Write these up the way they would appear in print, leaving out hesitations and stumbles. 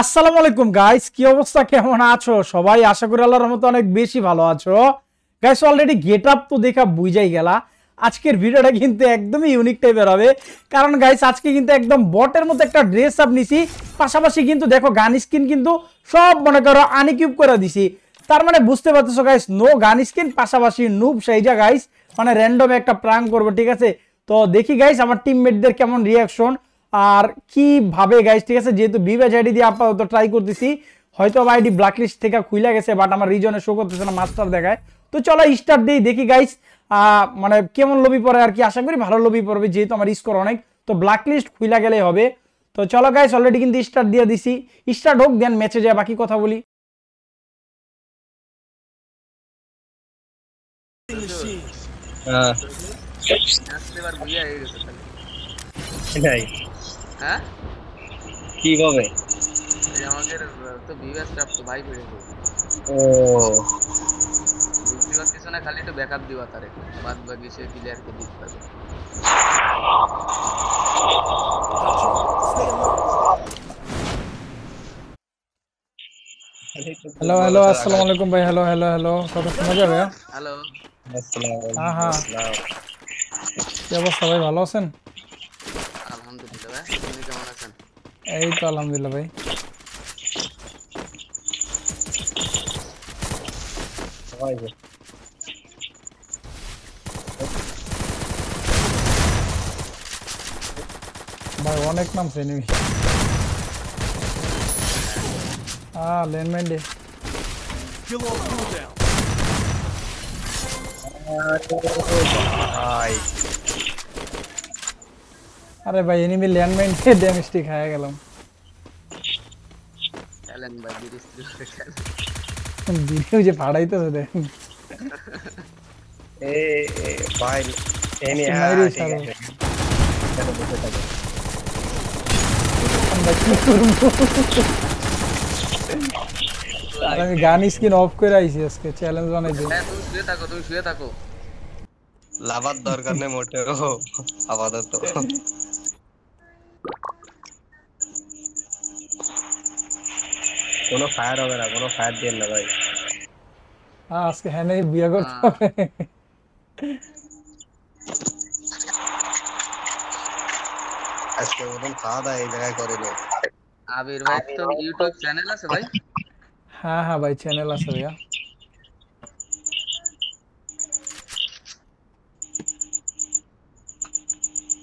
আসসালামু আলাইকুম গাইস, কি অবস্থা, কেমন আছো সবাই? আশা করি আল্লাহর রহমতে অনেক বেশি ভালো আছো। গাইস অলরেডি গেটআপ তো দেখা বুঝাই গেলা। আজকের ভিডিওটা কিন্তু একদমই ইউনিক টাইপের হবে, কারণ গাইস আজকে কিন্তু একদম বটের মতো একটা ড্রেস আপ নিছি। পাশাপাশি কিন্তু দেখো গান স্কিন কিন্তু সব মনে করো আনকিউব করে দিছি। তার মানে বুঝতে পারতেছো গাইস, নো গান স্কিন, পাশাপাশি নুব সাইজা গাইস, মানে র্যান্ডম একটা প্রাঙ্ক করবো, ঠিক আছে? তো দেখি গাইস আমার টিমমেটদের কেমন রিয়াকশন আর কিভাবে গাইস, ঠিক আছে? যেহেতু বিবেজ আইডি দিয়ে আপাতত ট্রাই করতেছি, হয়তো আইডি ব্ল্যাকলিস্ট থেকে খুলে গেছে, বাট আমার রিজনে শো করতেছে না, মাস্টার দেখায়। তো চলো স্টার্ট দিই, দেখি গাইস মানে কেমন লবি পড়ে আর কি। আশা করি ভালো লবি পড়বে, যেহেতু আমার স্কোর অনেক, তো ব্ল্যাকলিস্ট খুলে গেলেই হবে। তো চলো গাইস অলরেডি কিন্তু স্টার্ট দিয়ে দিছি, স্টার্ট হোক দেন ম্যাচে যায় বাকি কথা বলি। হ্যাঁ কিভাবে আমাদের তো ভিউয়ার স্টাফ তো ভাই ভিড়ে ও ভিউয়ার পিছনে খালি তো ব্যাকআপ দিবা, তার একটা বাদ বাকি সে প্লেয়ার কে দিতে পারবে। হ্যালো হ্যালো আসসালামু আলাইকুম ভাই। হ্যালো হ্যালো হ্যালো কত শোনা যাবে? হ্যালো আসসালামু আলাইকুম। হ্যাঁ হ্যাঁ কি অবস্থা ভাই, ভালো আছেন? এই তো আলহামদুলিল্লাহ ভাই। ভাই অনেক নামছে এনিমি। ল্যান্ডমাইন দে আরে ভাই এনিমি ল্যান্ডমাইন কে ড্যামেজ ঠিক হয়ে গেলাম। চলেন ভাই বিরিস করে ভিডিও যে ফাড়াইতেছে দেখ এ ভাই এনি আর ঠিক আছে চলো বসে থাকো আমি গান স্কিন অফ করে আইছি আজকে, চ্যালেঞ্জ বানাই দিই। তুমি শুয়ে থাকো, তুমি শুয়ে থাকো, লাভার দরকার নেই মোটে আপাতত। কোনো ফায়ার হবে না, কোনো ফায়ার দেন না ভাই। আজকে হ্যাঁ নেই বিয়ে করতে হবে। আজকে ওরকম খাওয়া দাওয়া এই জায়গায় করে নে। আবির ভাই তো ইউটিউব চ্যানেল আছে ভাই? হ্যাঁ হ্যাঁ ভাই চ্যানেল আছে ভাইয়া।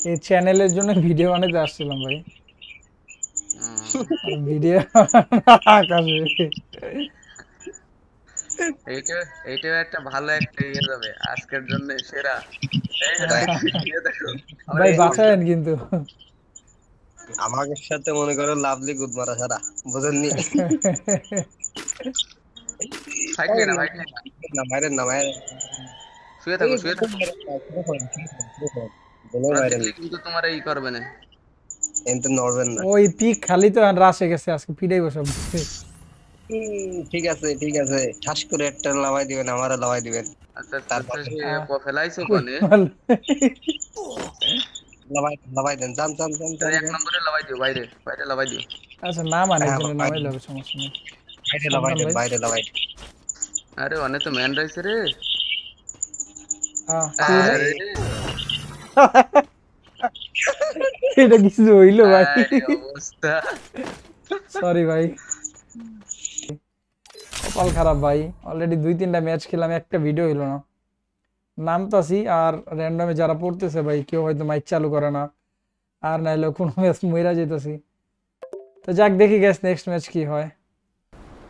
এই চ্যানেলের জন্য ভিডিও বানাতে আসছিলাম ভাই। ভিডিও আকাশে এইটা একটা ভালো একটা ইয়ে যাবে আজকের জন্য সেরা। ভাই বাঁচায়েন কিন্তু আমাদের সাথে মনে করো লাভলি গুড মারা সারা বুঝেননি। থাকবে না ভাই, না মারেন না ভাই, শুয়ে থাকো শুয়ে থাকো। আরে অনেক তো ম্যান রয়েছে রে। এটা কিছু হইলো ভাই, অবস্থা সরি ভাই, কপাল খারাপ ভাই। অলরেডি 2-3টা ম্যাচ খেললাম, একটা ভিডিও হইলো না। নামতাছি আর র্যান্ডমে যারা পড়তেছে ভাই, কেউ হয়তো মাইক চালু করে না, আর নাইলে কোনো ম্যাচ মইরা যেতেছি। তো যাক দেখি গেস নেক্সট ম্যাচ কি হয়।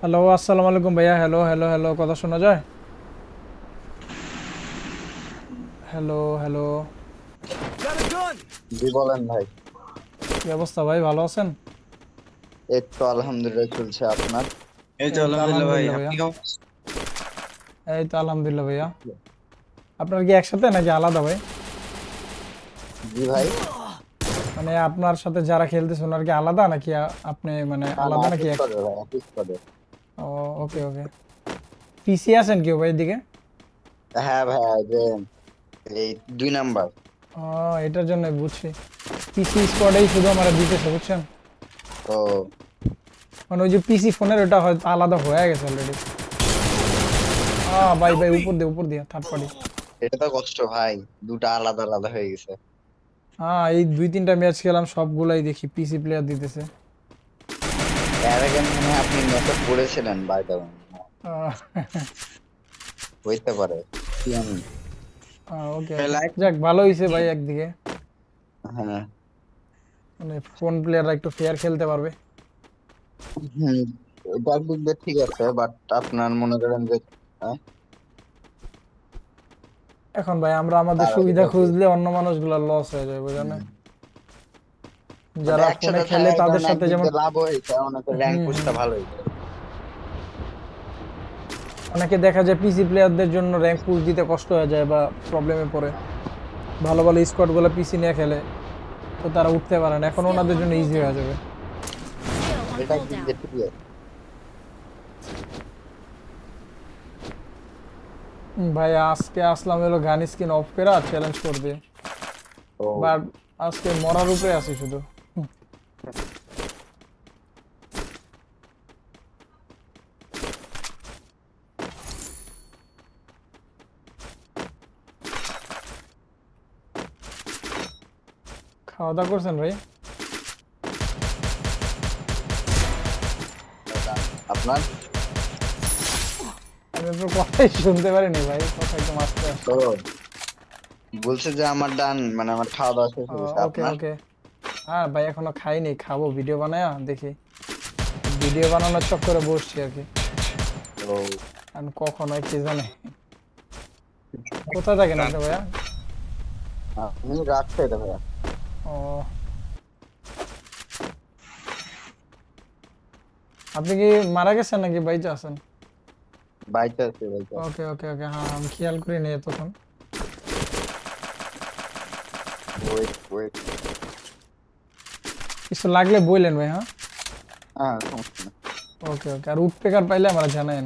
হ্যালো আসসালামু আলাইকুম ভাইয়া। হ্যালো হ্যালো হ্যালো কথা শোনা যায়? হ্যালো হ্যালো জি বলেন ভাই। কি অবস্থা ভাই, ভালো আছেন? এই তো আলহামদুলিল্লাহ চলছে, আপনার? এই তো আলহামদুলিল্লাহ ভাই, আপনি কেমন? এই তো আলহামদুলিল্লাহ ভাইয়া। আপনার কি একসাথে নাকি আলাদা ভাই? জি ভাই, মানে আপনার সাথে যারা খেলতেছেন আর কি আলাদা নাকি আপনি মানে আলাদা নাকি একসাথে? ও ওকে ওকে। পিসি আছেন কি ভাই এদিকে? হ্যাঁ ভাই এই 2 নাম্বার। ও এটার জন্য বুঝছি, পিসি স্কোয়াডেই শুধু আমরা জিতেছে বুঝছেন। ও মানে ওই যে পিসি ফোনের ওটা হয়তো আলাদা হয়ে গেছে অলরেডি। ভাই ভাই উপর দিয়া থার্ড পার্টি এটা তো কষ্ট ভাই, দুটো আলাদা আলাদা হয়ে গেছে। এই দুই তিনটা ম্যাচ খেলাম সবগুলাই দেখি পিসি প্লেয়ার দিতেছে। এরকম মানে আপনি ম্যাচে পড়েছিলেন ভাই দাও হইতে পারে কি আমি। ওকে যাক ভালো হইছে ভাই একদিকে, হ্যাঁ মানে ফোন প্লেয়াররা একটু ফেয়ার খেলতে পারবে। ডাকবুক দে ঠিক আছে, বাট আপনার মনে করেন যে এখন ভাই আমরা আমাদের সুবিধা খুঁজলে অন্য মানুষগুলো লস হয়ে যায় বুঝেন না। যারা ফোনে খেলে তাদের সাথে যেমন লাভ হয় অনেকে র‍্যাঙ্ক পুশটা ভালো হয়, অনেকে দেখা যায় পিসি প্লেয়ারদের জন্য র‍্যাঙ্ক পুশ দিতে কষ্ট হয়ে যায় বা প্রবলেমে পড়ে। ভালো ভালো স্কোয়াডগুলো পিসি নিয়ে খেলে তো তারা উঠতে পারে না, এখন ওনাদের জন্য ইজি হয়ে যাবে। এটা কি ভাই আজকে আসলাম হলো গান স্কিন অফ করে চ্যালেঞ্জ করবে, বাট আজকে মরার উপরে আছি শুধু। খাওয়া দাওয়া করছেন ভাই আপনার? কথাই শুনতে পারিনি ভাই, কথা একদম আস্তে আস্তে বলছে যে আমার ডান মানে আমার খাওয়া দাওয়া শেষ হয়েছে। ওকে ওকে হ্যাঁ ভাই এখনো খাইনি, খাবো ভিডিও বানায়া দেখি, ভিডিও বানানোর চক্করে বসছি আর কি। আমি কখনো কি জানে কোথায় থাকেন আপনি ভাইয়া? আমি রাজশাহী ভাইয়া। ও আপনি কি মারা গেছেন নাকি বাইচা আছেন? বাইচা আছি বাইচা। ওকে ওকে ওকে হ্যাঁ আমি খেয়াল করি নি তখন। ওয়েট কিছু লাগলে বলেন ভাই। হ্যাঁ হ্যাঁ সমস্যা নেই। ওকে ওকে আর রুট পেকার পাইলে আমরা জানাইন।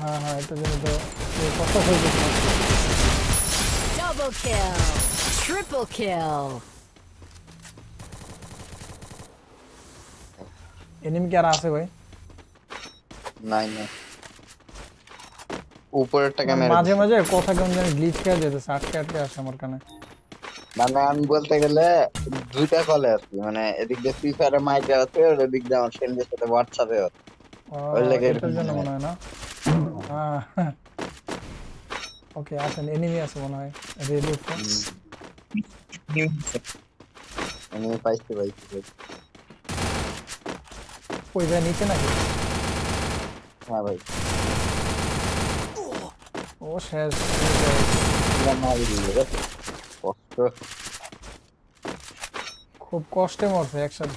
হ্যাঁ হ্যাঁ এটা জন্য তো কথা বলতে double kill triple kill. Enemy কি আর আছে ভাই? নাই না উপরেরটা ক্যামেরা মাঝে মাঝে কথা কেমন জানি গ্লিচ খেয়ে যেতেছে, আটকে আসে আমার কানে। মানে আমি বলতে গেলে দুইটা কলে আছি, মানে এদিক দিয়ে ফ্রি ফায়ারে মাইক আছে আর ওদিক দিয়ে আমার ফ্রেন্ডের সাথে হোয়াটসঅ্যাপে আছে। ওই লাগে এর জন্য মনে হয় না। ওকে আসেন এনিমি আছে মনে হয় রেলুক তো আমি পাইছি ভাই। ওই যা নিচে নাকি? হ্যাঁ ভাই ও শেষ খুব কষ্টে মরছে একসাথে।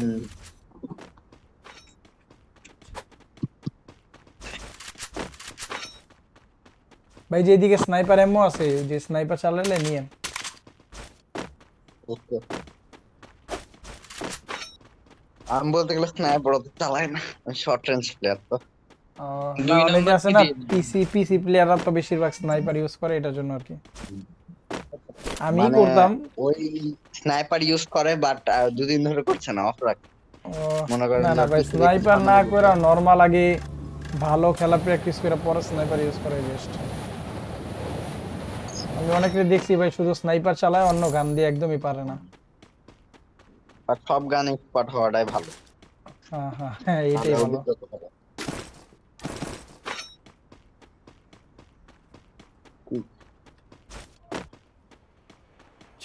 ভাই যেদিকে স্নাইপার এমও আছে যে স্নাইপার চালালে নিয়ে আমি বলতে গেলে স্নাইপার অত চালাই না, শর্ট রেঞ্জ প্লেয়ার তো। অনেকে আছে না পিসি পিসি প্লেয়াররা তো বেশিরভাগ স্নাইপার ইউজ করে এটার জন্য আর কি। আমি করতাম ওই স্নাইপার ইউজ করে, বাট দুদিন ধরে করছে না অফ রাখে মনে করেন। না ভাই স্নাইপার না করে নরমাল আগে ভালো খেলা প্র্যাকটিস করে পরে স্নাইপার ইউজ করে বেস্ট। আমি অনেকে দেখছি ভাই শুধু স্নাইপার চালায়, অন্য গান দিয়ে একদমই পারে না। বাট সব গান এক্সপার্ট হওয়াটাই ভালো। হ্যাঁ হ্যাঁ এইটাই ভালো।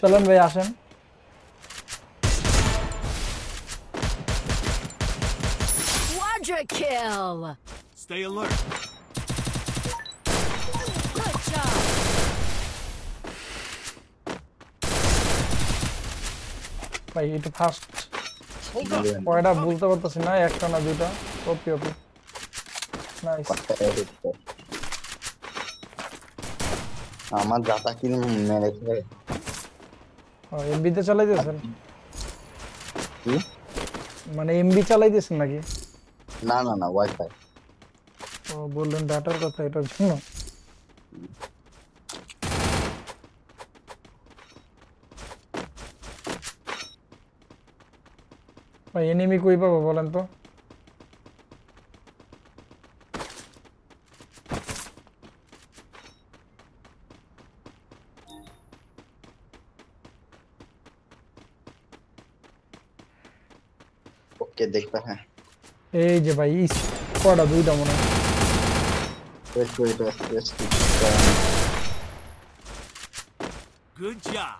চলেন ভাই আসেন। Quadra kill. Stay alert. Good job. ভাই এটা ফাস্ট কয়টা বুঝতে পারতাছি না একটা না দুটো ওপি ওপি নাইস আমার দাতা কিল মেরেছে ও এমবি তে চালাই দিয়েছেন কি মানে এমবি চালাই দিয়েছেন নাকি না না না ওয়াইফাই ও বললেন ডাটার কথা এটার জন্য भाई एनिमी कोई पाबो बोलन तो ओके देखता है ए जे भाई स्क्वाड दुईटा मने वेट गुड जॉब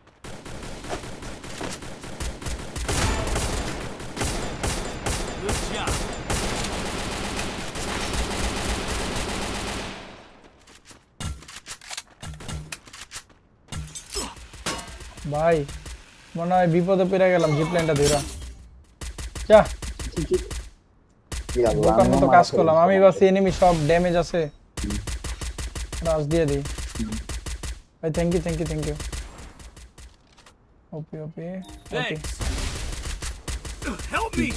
ভাই মনে হয় বিপদে পড়ে গেলাম জিপলাইনটা ধইরা যা কি আল্লাহ আমি তো কাজ করলাম আমি বাস এনিমি সব ড্যামেজ আছে রাজ দিয়ে দেই ভাই thank you thank you thank you OP OP okay help me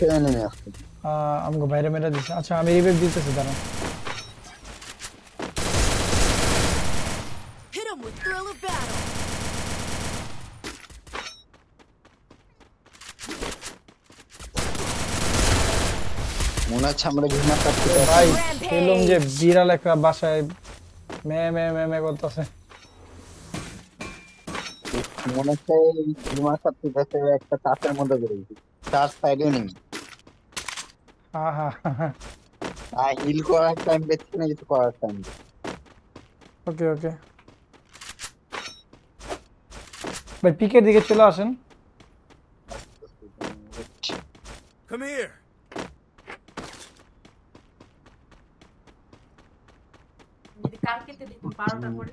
আমগো বাইরে মেরা দিছে আচ্ছা আমি রিভাইভ দিতেছি দাঁড়াও hit him with thrill of battle মনে আছে আমরা ঘৃণা করতে ভাই খেলুম যে বিড়াল একটা বাসায় মে মে মে মে করতেছে মনে আছে ঘৃণা করতে যেতে একটা চাটের মধ্যে গড়ে চার সাইডে নেই হ্যাঁ হ্যাঁ আই হিল করার টাইম বেশি না কিছু করার টাইম ওকে ওকে ভাই পিকের দিকে চলে আসেন কাম হিয়ার কালকে তে দেখুন 12টা করে ভিডিও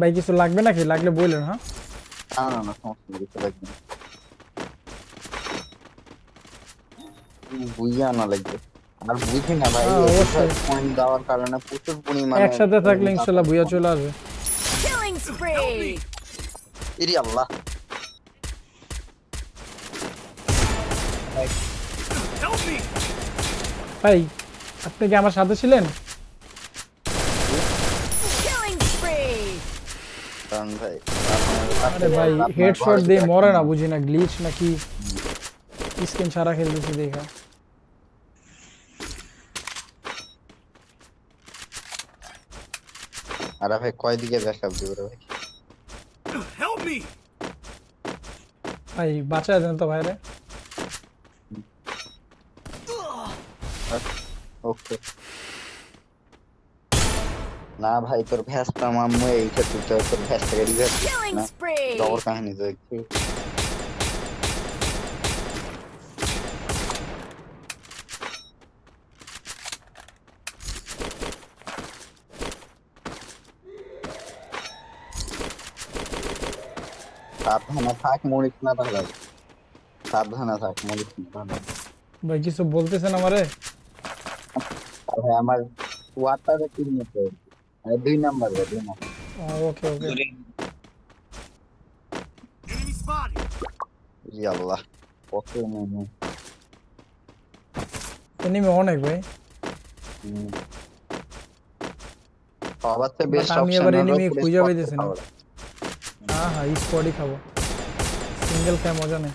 ভাই কিছু লাগবে নাকি লাগলে বলেন হ্যাঁ না না সমস্যা নেই কিছু লাগবে বুঝা না লাগবে আর বুঝি না ভাই পয়েন্ট দেওয়ার কারণে প্রচুর পরিমাণে একসাথে থাকলে ইনশাআল্লাহ বুঝা চলে আসবে Free. Idi Allah. Help me. Hey, আপনি কি আমার সাথে ছিলেন? Killing spree. Tan bhai. আরে ভাই হেডশট দিয়ে মরে না বুঝিনা গ্লিচ নাকি স্ক্রিন সারা খেলতেছে দেখা। আরে ভাই কয় দিকে ব্যাকআপ দিব রে ভাই হেল্প মি ভাই বাঁচায় দেন তো ভাই রে ওকে না ভাই তোর ভ্যাসটা মাম্মু এইটা তুই তোর ভ্যাসটা গড়ি গেল দৌড় কাহিনী দেখি সাবধানে থাক মরিস না ভাই সাবধানে থাক মরিস না ভাই কিছু বলতেছেন আমারে ভাই আমার ওয়াটারে কি নিতে আরে দুই নাম্বার ভাই দুই number okay okay enemy spot ইয়াল্লাহ ওকে মানে এনিমি অনেক ভাই সবচেয়ে বেস্ট অপশন আমি এবার এনিমি খুঁজে পাইতেছি না हां हां इस बॉडी खाओ सिंगल कैम मजा नहीं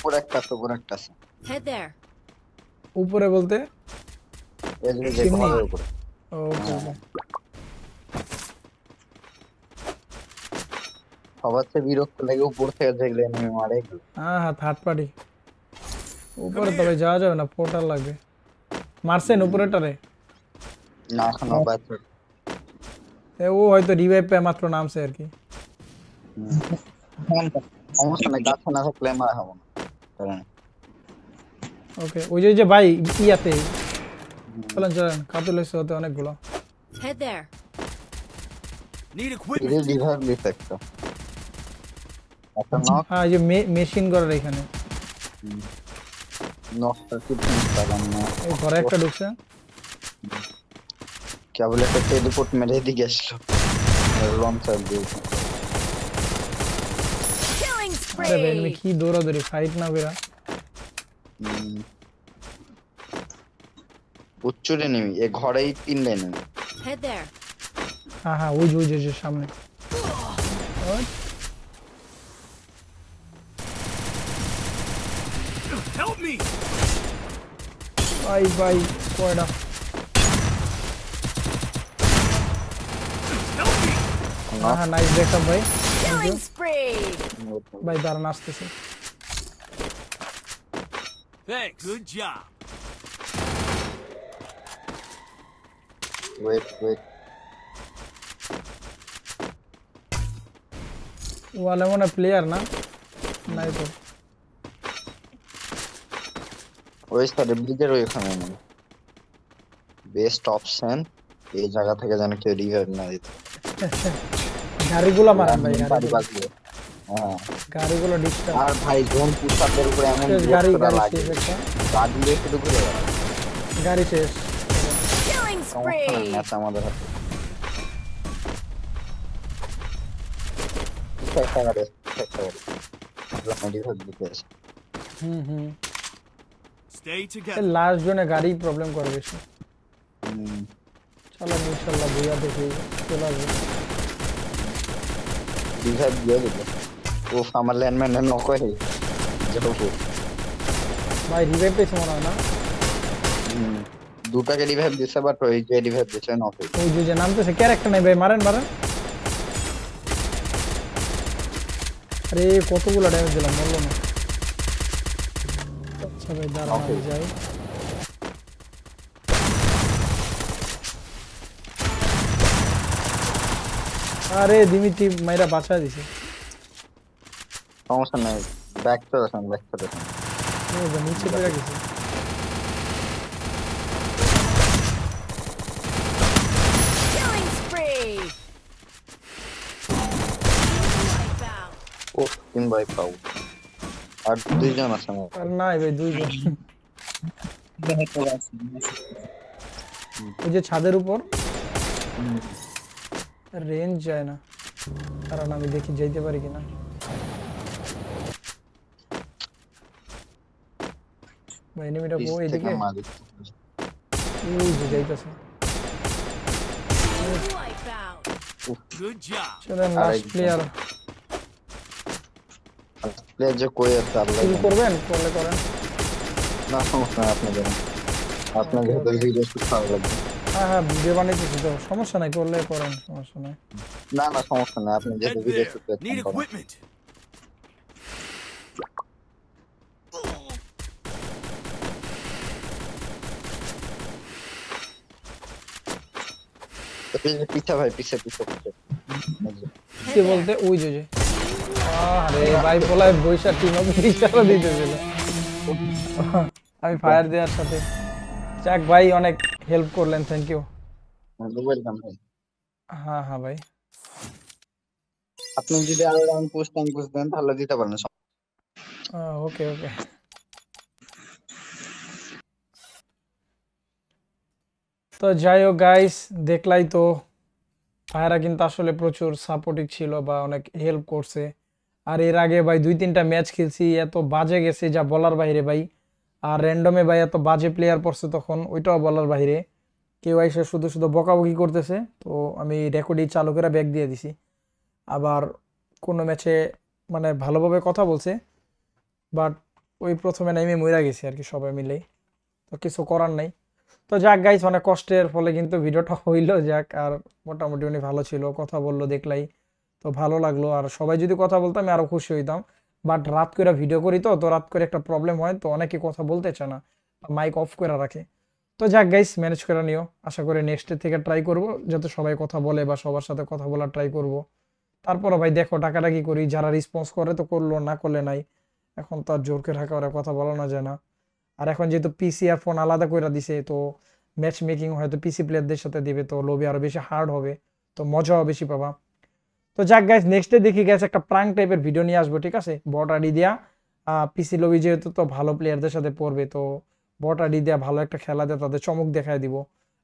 पूरा एकटा से हेड देयर ऊपर बोलते से विरोध लगे ऊपर से देख लेने में मारे। हां हां थर्ड पार्टी ऊपर तबे जा जाओ ना पोर्टल लगे मारसेन ऊपर टरे ना खाना बात ए वो হয়তো রিভাইভ পে মাত্র নামছে আর কি। সমস্যা নাই গাছ না হোক প্লে মারা হবে না। ওকে ওই যে ভাই ইয়াতে চলেন চলেন কাটল হইছে ওতে অনেকগুলো head there need equipment revive নিতে একটা हां ये মেশিন গড়ার এখানে নকটা কি পাবো না এই ঘরে একটা ঢুকছে क्या बोले करते रिपोर्ट में रेडी गैस लो लॉन्ग टाइम दे अरे बैन में की दौरा दौरी फाइट ना बेरा উচ্চরে নেমি এ ঘরেই তিন লাইন হেড देयर हां हां वो जो जो सामने और हेल्प मी बाय बाय कोड़ा हां नाइस देखा भाई भाई दार नाश्ते से thanks good job wait wait वाला मोना प्लेयर ना नहीं तो ওইস তারে ব্রিজের ওইখানে মানে বেস্ট অপশন এই জায়গা থেকে যেন কেউ রিভাইভ না দিতে গাড়িগুলো মারান ভাই গাড়িগুলো হ্যাঁ গাড়িগুলো ডিস্টার্ব আর ভাই জোন পুশাপের উপরে এমন গাড়ি লাগে গাড়িতে শুধু ঘুরে গাড়ি শেষ সমস্যা আমাদের হাতে একটা গাড়ি একটা গাড়ি রিভাইভ দিতে হুম হুম stay together last jone gari problem korbe she chalo inshallah bhaiya dekhi chalo bhaiya dekhi wo farmer land mein no ko hai jab wo bhai revive pe chhona na duta ke revive dise but hoye je revive dise no ko wo jo naam to se character nai bhai maran maran are koto gula damage dilam bollo na भाई दारा आ जाए अरे Dmitry मेरा बाचा दिसे समस्या नहीं back तो रसन नहीं जमीन से पड़ा किसी killing spree ओ इन वाइप आउट আর দুই জন আছে আর নাই ভাই দুই জন দেখো আছে ওই যে ছাদের উপর রেঞ্জ যায় না কারণ আমি দেখি যাইতে পারি কিনা ভাই এনিমিটা বউ এদিকে ওই যাইতাছে গুড জব চলো লাস্ট প্লেয়ার ले जो कोई आता है ये करबेन করলে করেন না সমস্যা আপনাদের আপনাদের ভিডিও শুট করা লাগবে হ্যাঁ হ্যাঁ ভিডিও বানাইতে তো সমস্যা নাই করলে করেন সমস্যা নাই না না সমস্যা নাই আপনি যে ভিডিও শুট করতে আপনি পিছে ভাই পিছে পিছে পিছে বলতে ওই যে আরে ভাই বলাই বৈশা টিম অফ বিচারা দিতেছিল আমি ফায়ার দেওয়ার সাথে চাক ভাই অনেক হেল্প করলেন থ্যাঙ্ক ইউ ওয়েলকাম ভাই হ্যাঁ হ্যাঁ ভাই আপনি যদি আরো রাউন্ড পোস্ট দেন তাহলে দিতে পারেন ওকে ওকে তো যাই হোক গাইস দেখলাই তো ভাইরা কিন্তু আসলে প্রচুর সাপোর্টিভ ছিল বা অনেক হেল্প করছে আর এর আগে ভাই দুই তিনটা ম্যাচ খেলছি এত বাজে গেছে যা বলার বাইরে ভাই আর র্যান্ডমে ভাই এত বাজে প্লেয়ার পড়ছে তখন ওইটাও বলার বাইরে কেউ এসে শুধু শুধু বকাবকি করতেছে তো আমি রেকর্ডই চালু করে ব্যাক দিয়ে দিছি আবার কোনো ম্যাচে মানে ভালোভাবে কথা বলছে বাট ওই প্রথমে নেমে মরে গেছি আর কি সবাই মিলেই তো কিছু করার নাই তো যাক গাইস অনেক কষ্টের ফলে কিন্তু ভিডিওটা হইলো, যাক আর মোটামুটি উনি ভালো ছিল, কথা বললো দেখলাই, তো ভালো লাগলো। আর সবাই যদি কথা বলতো আমি আরও খুশি হইতাম, বাট রাত করে ভিডিও করি তো তো রাত করে একটা প্রবলেম হয়, তো অনেকে কথা বলতে চায় না, মাইক অফ করে রাখে। তো যাক গাইস ম্যানেজ করে নিও, আশা করি নেক্সটের থেকে ট্রাই করব যাতে সবাই কথা বলে বা সবার সাথে কথা বলা ট্রাই করব। তারপরও ভাই দেখো ডাকাডাকি করি, যারা রেসপন্স করে তো করলো, না করলে নাই, এখন তো আর জোর করে রাখা ওরা কথা বলানো যায় না। আর এখন যেহেতু পিসি আর ফোন আলাদা করে দিছে, তো ম্যাচ মেকিং হয়তো পিসি প্লেয়ারদের সাথে দিবে, তো লবি আরও বেশি হার্ড হবে, তো মজাও বেশি পাবা। তো যাক গাইস নেক্সটে দেখি গাইস একটা প্রাঙ্ক টাইপের ভিডিও নিয়ে আসবো, ঠিক আছে। বট আইডি দিয়া পিসি লবি যেহেতু তো ভালো প্লেয়ারদের সাথে পড়বে, তো বট আইডি দিয়া ভালো একটা খেলা দিয়ে তাদের চমক দেখায় দিব,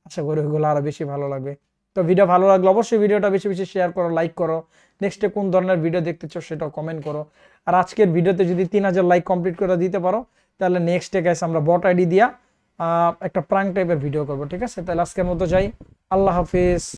আশা করি ওইগুলো আরও বেশি ভালো লাগবে। তো ভিডিও ভালো লাগলো অবশ্যই ভিডিওটা বেশি বেশি শেয়ার করো, লাইক করো, নেক্সটে কোন ধরনের ভিডিও দেখতে চাও সেটাও কমেন্ট করো। আর আজকের ভিডিওতে যদি 3000 লাইক কমপ্লিট করে দিতে পারো তাহলে নেক্সটে গাইস আমরা বট আইডি দিয়া একটা প্রাঙ্ক টাইপের ভিডিও করবো, ঠিক আছে। তাহলে আজকের মতো যাই, আল্লাহ হাফিজ।